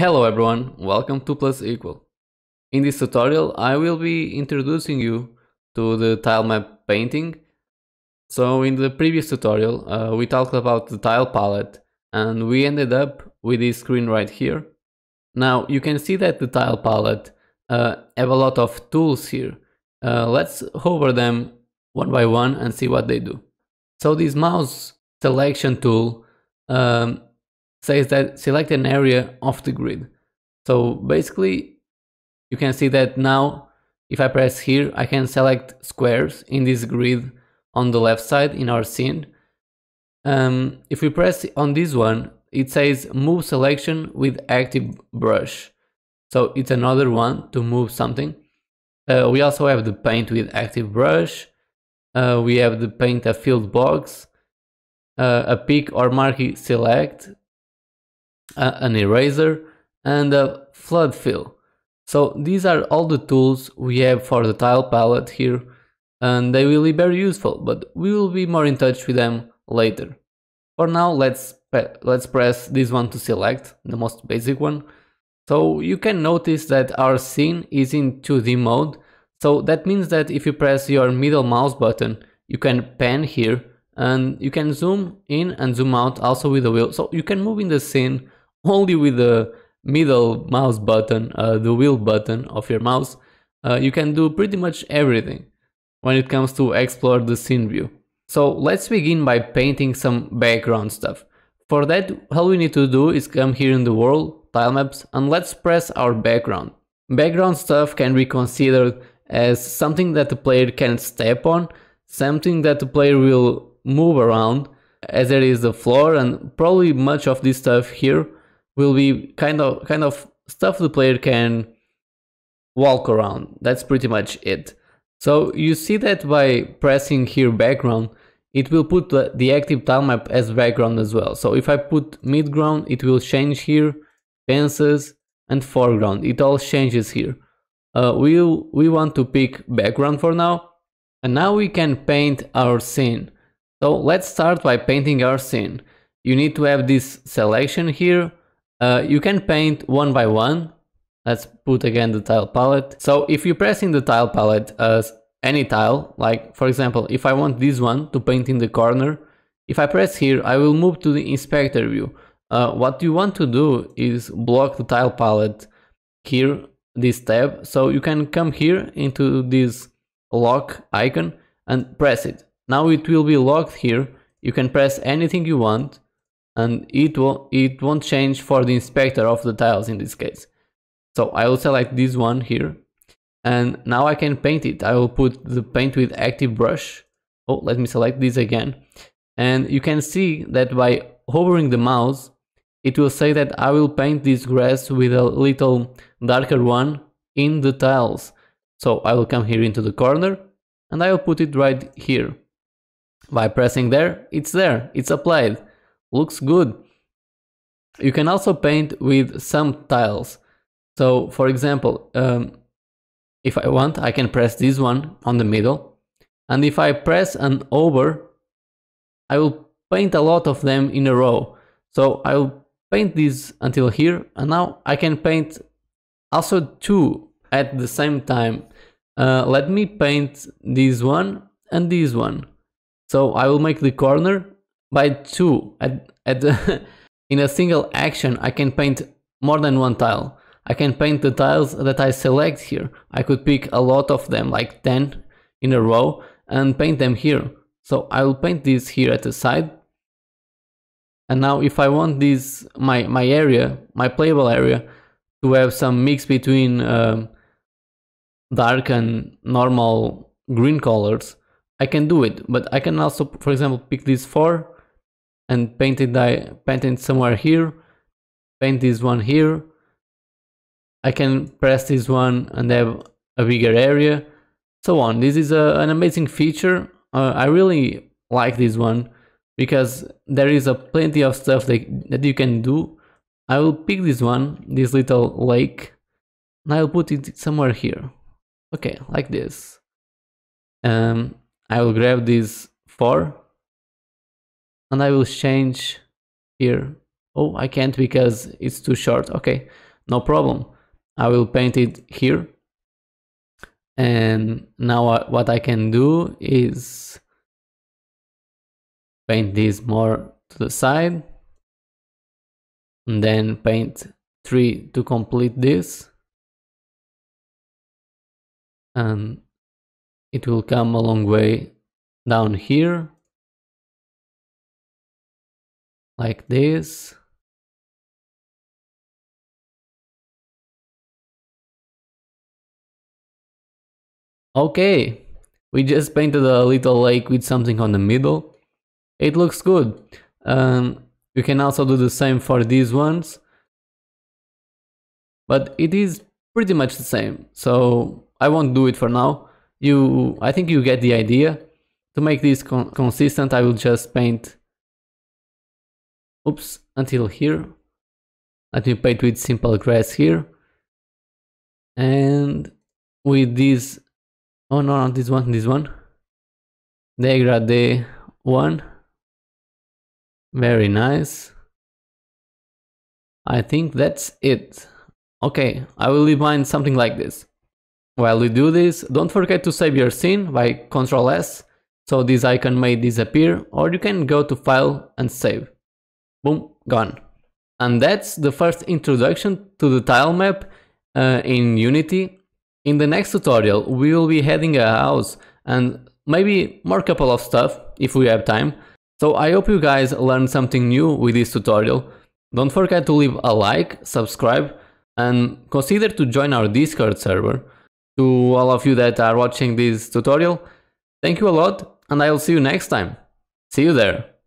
Hello everyone, welcome to Plus Equal. In this tutorial I will be introducing you to the tile map painting. So in the previous tutorial we talked about the tile palette and we ended up with this screen right here. Now you can see that the tile palette have a lot of tools here. Let's hover them one by one and see what they do. So this mouse selection tool says that select an area off the grid. So basically you can see that now if I press here I can select squares in this grid on the left side in our scene. If we press on this one it says move selection with active brush. So it's another one to move something. We also have the paint with active brush. We have the paint a field box, a pick or marquee select, an eraser and a flood fill. So these are all the tools we have for the tile palette here and they will be very useful, but we will be more in touch with them later. For now let's press this one to select, the most basic one. So you can notice that our scene is in 2D mode, so that means that if you press your middle mouse button you can pan here and you can zoom in and zoom out also with the wheel. So you can move in the scene only with the middle mouse button, the wheel button of your mouse. You can do pretty much everything when it comes to explore the scene view. So let's begin by painting some background stuff. For that all we need to do is come here in the world, tile maps, and let's press our background. Background stuff can be considered as something that the player can step on, something that the player will move around, as there is the floor and probably much of this stuff here will be kind of stuff the player can walk around. That's pretty much it. So you see that by pressing here background it will put the active tile map as background as well. So if I put midground it will change here, fences and foreground, it all changes here. We want to pick background for now, and now we can paint our scene. So let's start by painting our scene. You need to have this selection here. You can paint one by one. Let's put again the tile palette. So if you press in the tile palette as any tile, like for example if I want this one to paint in the corner, if I press here I will move to the inspector view. What you want to do is block the tile palette here, this tab, so you can come here into this lock icon and press it. Now it will be locked here, you can press anything you want and it won't change for the inspector of the tiles in this case. So I will select this one here and now I can paint it. I will put the paint with active brush. Oh, let me select this again. And you can see that by hovering the mouse it will say that I will paint this grass with a little darker one in the tiles. So I will come here into the corner and I will put it right here. By pressing there, it's applied, looks good. You can also paint with some tiles. So for example, if I want I can press this one on the middle and if I press and over I will paint a lot of them in a row. So I will paint this until here and now I can paint also two at the same time. Let me paint this one and this one. So I will make the corner by two. In a single action I can paint more than one tile. I can paint the tiles that I select here. I could pick a lot of them, like 10 in a row, and paint them here. So I will paint this here at the side. And now if I want this, my area, my playable area, to have some mix between dark and normal green colors, I can do it, but I can also, for example, pick these four and paint it somewhere here, paint this one here. I can press this one and have a bigger area, so on. This is an amazing feature. I really like this one because there is a plenty of stuff that you can do. I will pick this one, this little lake, and I will put it somewhere here. Okay, like this. I will grab these four and I will change here. Oh, I can't because it's too short. Okay, no problem. I will paint it here. And now what I can do is paint this more to the side, and then paint 3 to complete this, and it will come a long way down here like this. Okay, we just painted a little lake with something on the middle. It looks good. You can also do the same for these ones, but it is pretty much the same, so I won't do it for now. I think you get the idea. To make this consistent, I will just paint until here. Let me paint with simple grass here, and with this. Oh no, not this one, this one. Degradé one. Very nice. I think that's it. Okay, I will leave mine something like this. While we do this, don't forget to save your scene by Ctrl S, so this icon may disappear, or you can go to File and Save. Boom, gone. And that's the first introduction to the tile map in Unity. In the next tutorial, we will be adding a house and maybe more couple of stuff if we have time. So I hope you guys learned something new with this tutorial. Don't forget to leave a like, subscribe, and consider to join our Discord server. To all of you that are watching this tutorial, thank you a lot, and I'll see you next time. See you there!